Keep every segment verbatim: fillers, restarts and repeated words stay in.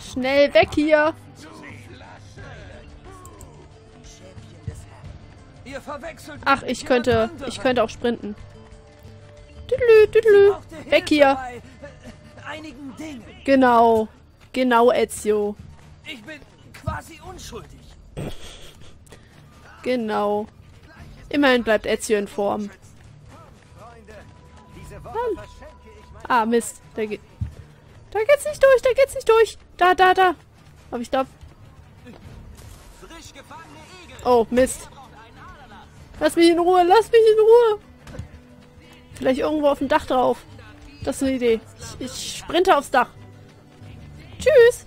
Schnell weg hier! Ach, ich könnte, ich könnte auch sprinten. Tüdelü, tüdelü. Weg hier! Genau, genau, Ezio. Ich bin quasi unschuldig. Genau. Immerhin bleibt Ezio in Form. Mann. Ah, Mist. Da, ge da geht's nicht durch, da geht's nicht durch. Da, da, da. Ob ich darf? Oh, Mist. Lass mich in Ruhe, lass mich in Ruhe. Vielleicht irgendwo auf dem Dach drauf. Das ist eine Idee. Ich, ich sprinte aufs Dach. Tschüss.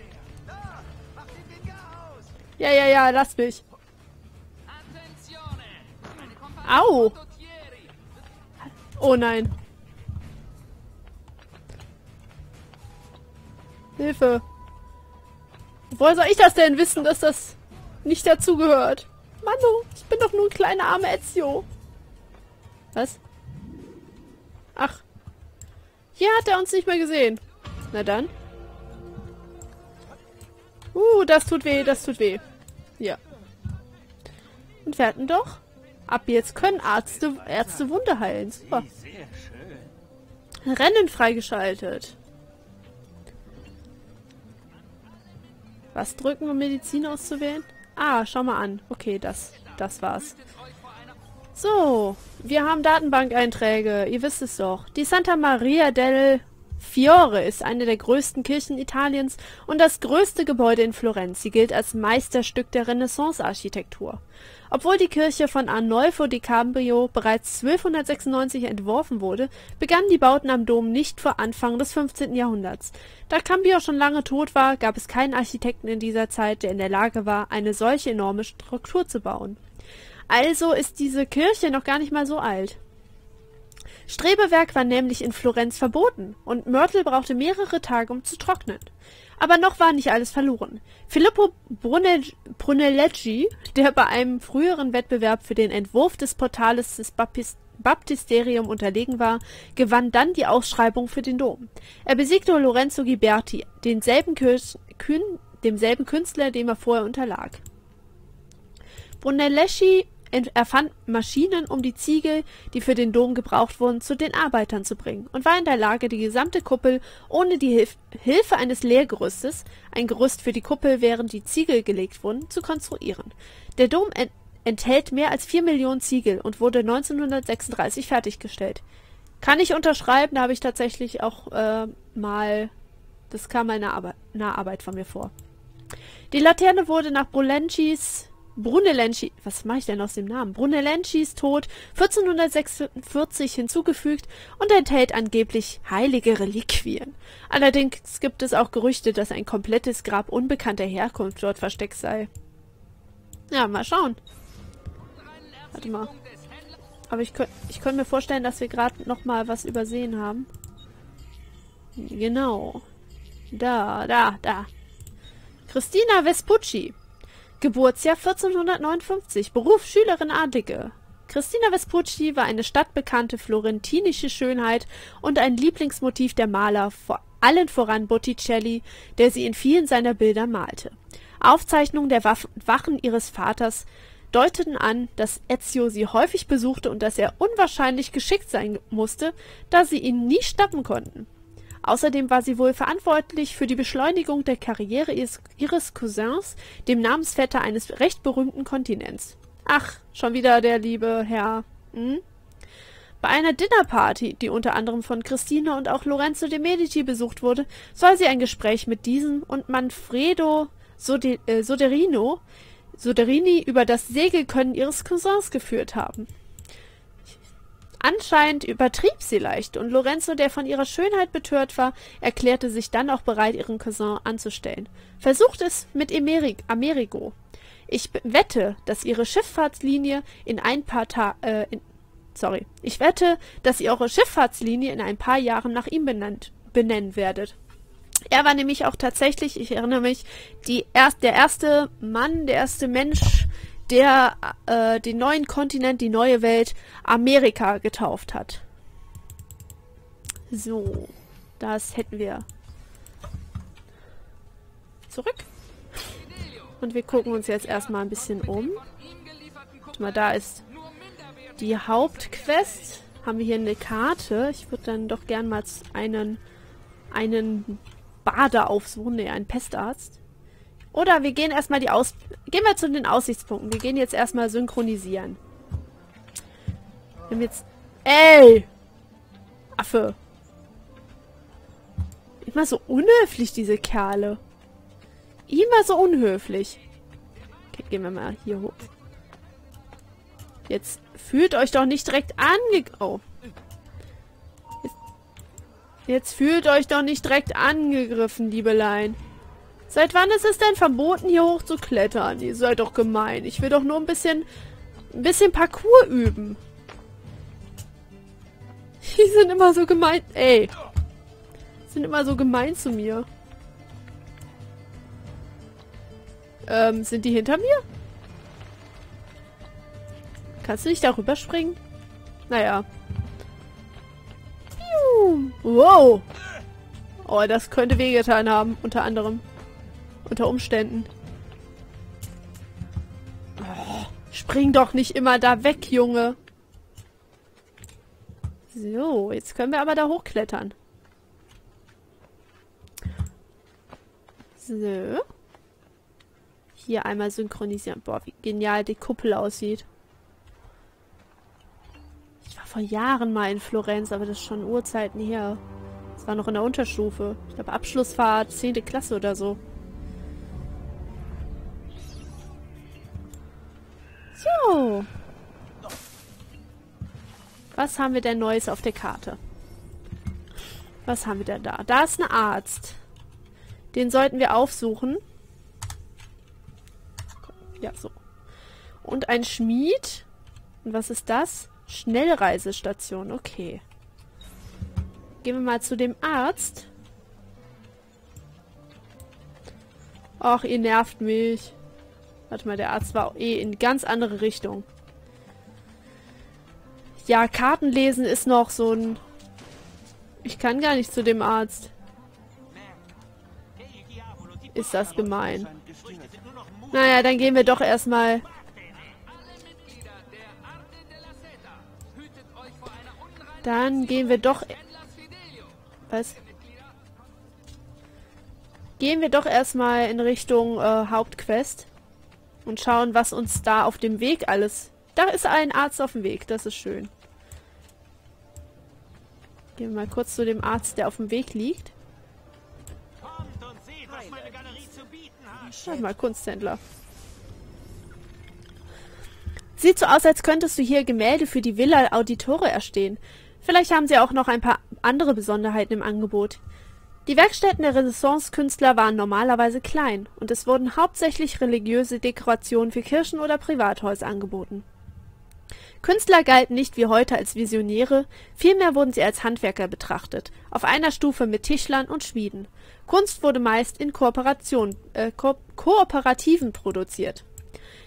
Ja, ja, ja, lass mich. Au. Oh nein. Hilfe. Woher soll ich das denn wissen, dass das nicht dazugehört? Manu, ich bin doch nur ein kleiner armer Ezio. Was? Ach. Hier hat er uns nicht mehr gesehen. Na dann. Uh, das tut weh, das tut weh. Ja. Und wir hatten doch. Ab jetzt können Ärzte, Ärzte Wunde heilen. Super. Rennen freigeschaltet. Was drücken, um Medizin auszuwählen? Ah, schau mal an. Okay, das, das war's. So, wir haben Datenbank-Einträge. Ihr wisst es doch. Die Santa Maria del Fiore ist eine der größten Kirchen Italiens und das größte Gebäude in Florenz. Sie gilt als Meisterstück der Renaissance-Architektur. Obwohl die Kirche von Arnolfo di Cambio bereits zwölfhundertsechsundneunzig entworfen wurde, begannen die Bauten am Dom nicht vor Anfang des fünfzehnten Jahrhunderts. Da Cambio schon lange tot war, gab es keinen Architekten in dieser Zeit, der in der Lage war, eine solche enorme Struktur zu bauen. Also ist diese Kirche noch gar nicht mal so alt. Strebewerk war nämlich in Florenz verboten und Mörtel brauchte mehrere Tage, um zu trocknen. Aber noch war nicht alles verloren. Filippo Brunelleschi, der bei einem früheren Wettbewerb für den Entwurf des Portales des Baptist Baptisterium unterlegen war, gewann dann die Ausschreibung für den Dom. Er besiegte Lorenzo Ghiberti, denselben Kün- demselben Künstler, dem er vorher unterlag. Brunelleschi erfand Maschinen, um die Ziegel, die für den Dom gebraucht wurden, zu den Arbeitern zu bringen und war in der Lage, die gesamte Kuppel ohne die Hilf Hilfe eines Lehrgerüstes, ein Gerüst für die Kuppel, während die Ziegel gelegt wurden, zu konstruieren. Der Dom ent enthält mehr als vier Millionen Ziegel und wurde neunzehnhundertsechsunddreißig fertiggestellt. Kann ich unterschreiben, da habe ich tatsächlich auch äh, mal, das kam mal in einer Naharbeit von mir vor. Die Laterne wurde nach Brunelleschi's Brunelleschi, was mache ich denn aus dem Namen? Brunelleschi's Tod vierzehnhundertsechsundvierzig hinzugefügt und enthält angeblich heilige Reliquien. Allerdings gibt es auch Gerüchte, dass ein komplettes Grab unbekannter Herkunft dort versteckt sei. Ja, mal schauen. Warte mal. Aber ich, ich könnte mir vorstellen, dass wir gerade nochmal was übersehen haben. Genau. Da, da, da. Cristina Vespucci. Geburtsjahr vierzehnhundertneunundfünfzig, Beruf Schülerin Adlige. Cristina Vespucci war eine stadtbekannte florentinische Schönheit und ein Lieblingsmotiv der Maler, vor allen voran Botticelli, der sie in vielen seiner Bilder malte. Aufzeichnungen der Wachen ihres Vaters deuteten an, dass Ezio sie häufig besuchte und dass er unwahrscheinlich geschickt sein musste, da sie ihn nie stoppen konnten. Außerdem war sie wohl verantwortlich für die Beschleunigung der Karriere ihres, ihres Cousins, dem Namensvetter eines recht berühmten Kontinents. Ach, schon wieder der liebe Herr. Hm? Bei einer Dinnerparty, die unter anderem von Cristina und auch Lorenzo de Medici besucht wurde, soll sie ein Gespräch mit diesem und Manfredo Sode, äh, Soderino, Soderini über das Segelkönnen ihres Cousins geführt haben. Anscheinend übertrieb sie leicht und Lorenzo, der von ihrer Schönheit betört war, erklärte sich dann auch bereit, ihren Cousin anzustellen. Versucht es mit Amerigo. Ich wette, dass ihre Schifffahrtslinie in ein paar Ta äh, in, sorry, ich wette, dass ihr eure Schifffahrtslinie in ein paar Jahren nach ihm benannt benennen werdet. Er war nämlich auch tatsächlich, ich erinnere mich, die erst, der erste Mann, der erste Mensch, der äh, den neuen Kontinent, die neue Welt, Amerika getauft hat. So, das hätten wir. zurück. Und wir gucken uns jetzt erstmal ein bisschen um. Guck mal, da ist die Hauptquest. Haben wir hier eine Karte. Ich würde dann doch gern mal einen, einen Bader aufsuchen. Ne, einen Pestarzt. Oder wir gehen erstmal die Aus... Gehen wir zu den Aussichtspunkten. Wir gehen jetzt erstmal synchronisieren. Wir haben jetzt... Ey! Affe. Immer so unhöflich, diese Kerle. Immer so unhöflich. Okay, gehen wir mal hier hoch. Jetzt fühlt euch doch nicht direkt ange... Oh. Jetzt, jetzt fühlt euch doch nicht direkt angegriffen, Liebelein. Seit wann ist es denn verboten, hier hoch zu klettern? Ihr seid doch gemein. Ich will doch nur ein bisschen... ein bisschen Parcours üben. Die sind immer so gemein... Ey. Die sind immer so gemein zu mir. Ähm, sind die hinter mir? Kannst du nicht darüber springen? Naja. Piu. Wow. Oh, das könnte wehgetan haben. Unter anderem. Unter Umständen. Oh, spring doch nicht immer da weg, Junge. So, jetzt können wir aber da hochklettern. So. Hier einmal synchronisieren. Boah, wie genial die Kuppel aussieht. Ich war vor Jahren mal in Florenz, aber das ist schon Urzeiten her. Das war noch in der Unterstufe. Ich glaube, Abschlussfahrt, zehnte Klasse oder so. So. Was haben wir denn Neues auf der Karte? Was haben wir denn da? Da ist ein Arzt. Den sollten wir aufsuchen. Ja, so. Und ein Schmied. Und was ist das? Schnellreisestation. Okay. Gehen wir mal zu dem Arzt. Och, ihr nervt mich. Warte mal, der Arzt war eh in ganz andere Richtung. Ja, Kartenlesen ist noch so ein... Ich kann gar nicht zu dem Arzt. Ist das gemein. Naja, dann gehen wir doch erstmal... Dann gehen wir doch... Was? Gehen wir doch erstmal in Richtung äh, Hauptquest. Und schauen, was uns da auf dem Weg alles... Da ist ein Arzt auf dem Weg, das ist schön. Gehen wir mal kurz zu dem Arzt, der auf dem Weg liegt. Schau mal, Kunsthändler. Sieht so aus, als könntest du hier Gemälde für die Villa Auditore erstehen. Vielleicht haben sie auch noch ein paar andere Besonderheiten im Angebot. Die Werkstätten der Renaissance-Künstler waren normalerweise klein und es wurden hauptsächlich religiöse Dekorationen für Kirchen oder Privathäuser angeboten. Künstler galten nicht wie heute als Visionäre, vielmehr wurden sie als Handwerker betrachtet, auf einer Stufe mit Tischlern und Schmieden. Kunst wurde meist in Kooperation, äh, Ko Kooperativen produziert.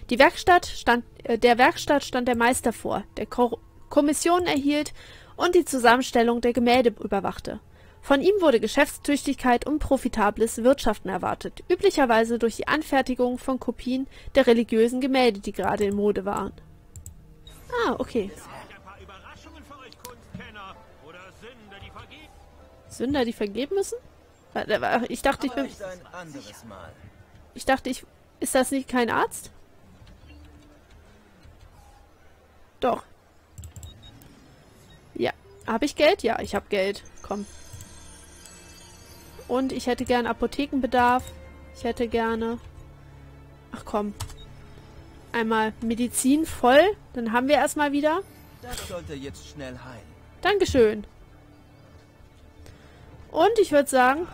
Die Werkstatt stand, äh, der Werkstatt stand der Meister vor, der Ko Kommission erhielt und die Zusammenstellung der Gemälde überwachte. Von ihm wurde Geschäftstüchtigkeit und profitables Wirtschaften erwartet, üblicherweise durch die Anfertigung von Kopien der religiösen Gemälde, die gerade in Mode waren. Ah, okay. Sünder, die vergeben müssen? Ich dachte, ich bin... Ich dachte, ich... Ist das nicht kein Arzt? Doch. Ja. Habe ich Geld? Ja, ich habe Geld. Komm. Und ich hätte gern Apothekenbedarf. Ich hätte gerne... Ach komm. Einmal Medizin voll. Dann haben wir erstmal wieder. Das sollte jetzt schnell heilen. Dankeschön. Und ich würde sagen,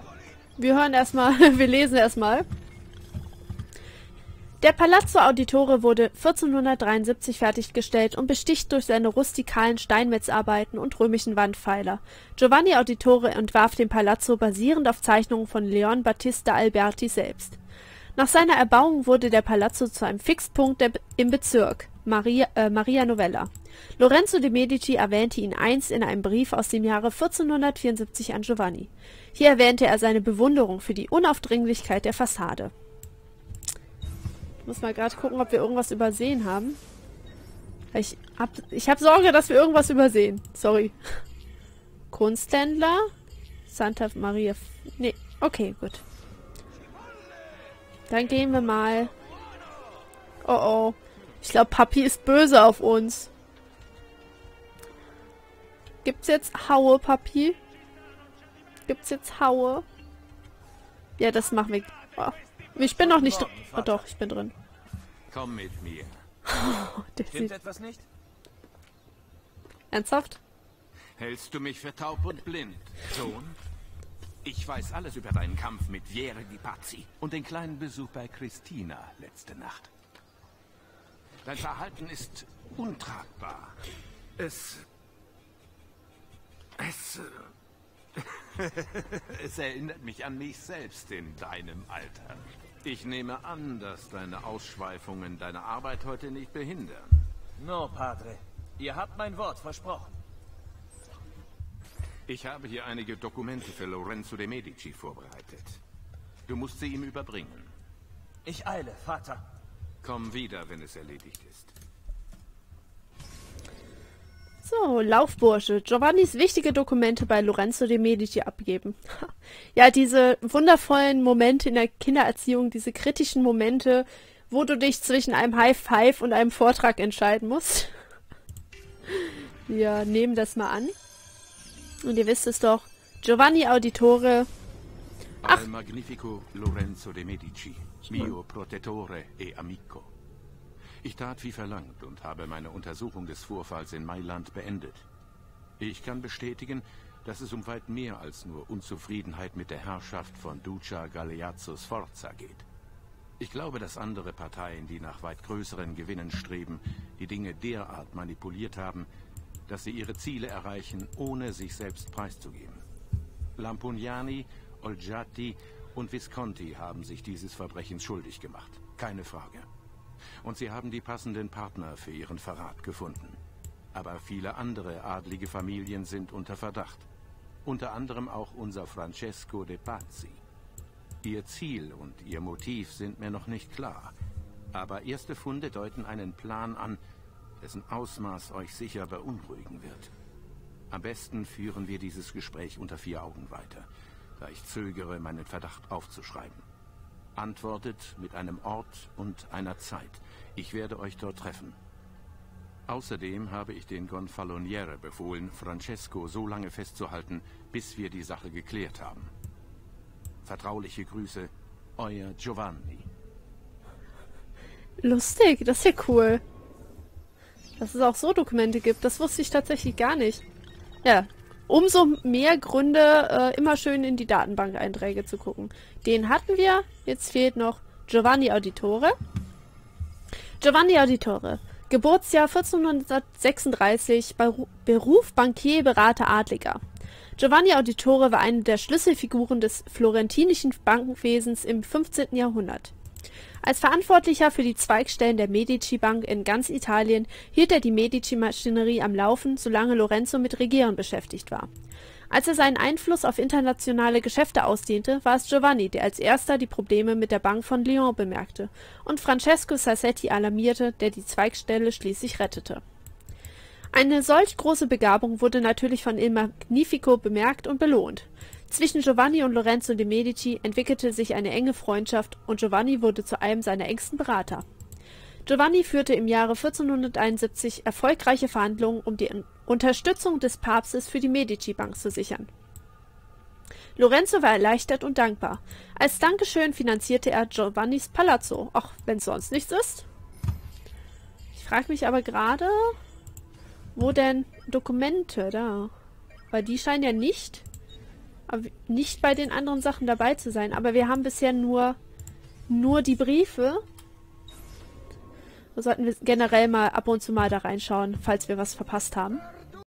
wir hören erstmal, wir lesen erstmal. Der Palazzo Auditore wurde vierzehnhundertdreiundsiebzig fertiggestellt und besticht durch seine rustikalen Steinmetzarbeiten und römischen Wandpfeiler. Giovanni Auditore entwarf den Palazzo basierend auf Zeichnungen von Leon Battista Alberti selbst. Nach seiner Erbauung wurde der Palazzo zu einem Fixpunkt der, im Bezirk, Maria, äh, Maria Novella. Lorenzo de Medici erwähnte ihn einst in einem Brief aus dem Jahre vierzehnhundertvierundsiebzig an Giovanni. Hier erwähnte er seine Bewunderung für die Unaufdringlichkeit der Fassade. Ich muss mal gerade gucken, ob wir irgendwas übersehen haben. Ich hab, ich hab Sorge, dass wir irgendwas übersehen. Sorry. Kunsthändler? Santa Maria... Nee, okay, gut. Dann gehen wir mal... Oh oh. Ich glaube, Papi ist böse auf uns. Gibt's jetzt Haue, Papi? Gibt's jetzt Haue? Ja, das machen wir... Oh. Ich bin noch nicht drin. Oh doch, ich bin drin. Komm mit mir. Oh, stimmt etwas nicht? Ernsthaft? Hältst du mich für taub und blind, Sohn? Ich weiß alles über deinen Kampf mit Viere di Pazzi und den kleinen Besuch bei Cristina letzte Nacht. Dein Verhalten ist untragbar. Es... Es... Es erinnert mich an mich selbst in deinem Alter. Ich nehme an, dass deine Ausschweifungen deine Arbeit heute nicht behindern. No, Padre. Ihr habt mein Wort versprochen. Ich habe hier einige Dokumente für Lorenzo de Medici vorbereitet. Du musst sie ihm überbringen. Ich eile, Vater. Komm wieder, wenn es erledigt ist. So, Laufbursche. Giovannis wichtige Dokumente bei Lorenzo de Medici abgeben. Ja, diese wundervollen Momente in der Kindererziehung, diese kritischen Momente, wo du dich zwischen einem High Five und einem Vortrag entscheiden musst. Wir nehmen das mal an. Und ihr wisst es doch, Giovanni Auditore. Ach. Al Magnifico Lorenzo de Medici, mio protettore e amico. Ich tat wie verlangt und habe meine Untersuchung des Vorfalls in Mailand beendet. Ich kann bestätigen, dass es um weit mehr als nur Unzufriedenheit mit der Herrschaft von Duca Galeazzo Sforza geht. Ich glaube, dass andere Parteien, die nach weit größeren Gewinnen streben, die Dinge derart manipuliert haben, dass sie ihre Ziele erreichen, ohne sich selbst preiszugeben. Lampugnani, Olgiatti und Visconti haben sich dieses Verbrechens schuldig gemacht. Keine Frage. Und sie haben die passenden Partner für ihren Verrat gefunden. Aber viele andere adlige Familien sind unter Verdacht. Unter anderem auch unser Francesco de Pazzi. Ihr Ziel und ihr Motiv sind mir noch nicht klar. Aber erste Funde deuten einen Plan an, dessen Ausmaß euch sicher beunruhigen wird. Am besten führen wir dieses Gespräch unter vier Augen weiter, da ich zögere, meinen Verdacht aufzuschreiben. Antwortet mit einem Ort und einer Zeit. Ich werde euch dort treffen. Außerdem habe ich den Gonfaloniere befohlen, Francesco so lange festzuhalten, bis wir die Sache geklärt haben. Vertrauliche Grüße, euer Giovanni. Lustig, das ist ja cool. Dass es auch so Dokumente gibt, das wusste ich tatsächlich gar nicht. Ja. Umso mehr Gründe, äh, immer schön in die Datenbank-Einträge zu gucken. Den hatten wir. Jetzt fehlt noch Giovanni Auditore. Giovanni Auditore. Geburtsjahr vierzehnhundertsechsunddreißig, bei Ru- Beruf Bankier, Berater, Adliger. Giovanni Auditore war eine der Schlüsselfiguren des florentinischen Bankenwesens im fünfzehnten Jahrhundert. Als Verantwortlicher für die Zweigstellen der Medici-Bank in ganz Italien hielt er die Medici-Maschinerie am Laufen, solange Lorenzo mit Regieren beschäftigt war. Als er seinen Einfluss auf internationale Geschäfte ausdehnte, war es Giovanni, der als erster die Probleme mit der Bank von Lyon bemerkte und Francesco Sassetti alarmierte, der die Zweigstelle schließlich rettete. Eine solch große Begabung wurde natürlich von Il Magnifico bemerkt und belohnt. Zwischen Giovanni und Lorenzo de Medici entwickelte sich eine enge Freundschaft und Giovanni wurde zu einem seiner engsten Berater. Giovanni führte im Jahre vierzehnhunderteinundsiebzig erfolgreiche Verhandlungen, um die Unterstützung des Papstes für die Medici-Bank zu sichern. Lorenzo war erleichtert und dankbar. Als Dankeschön finanzierte er Giovannis Palazzo, auch wenn es sonst nichts ist. Ich frage mich aber gerade, wo denn Dokumente da? Weil die scheinen ja nicht... nicht bei den anderen Sachen dabei zu sein. Aber wir haben bisher nur, nur die Briefe. Da sollten wir generell mal ab und zu mal da reinschauen, falls wir was verpasst haben.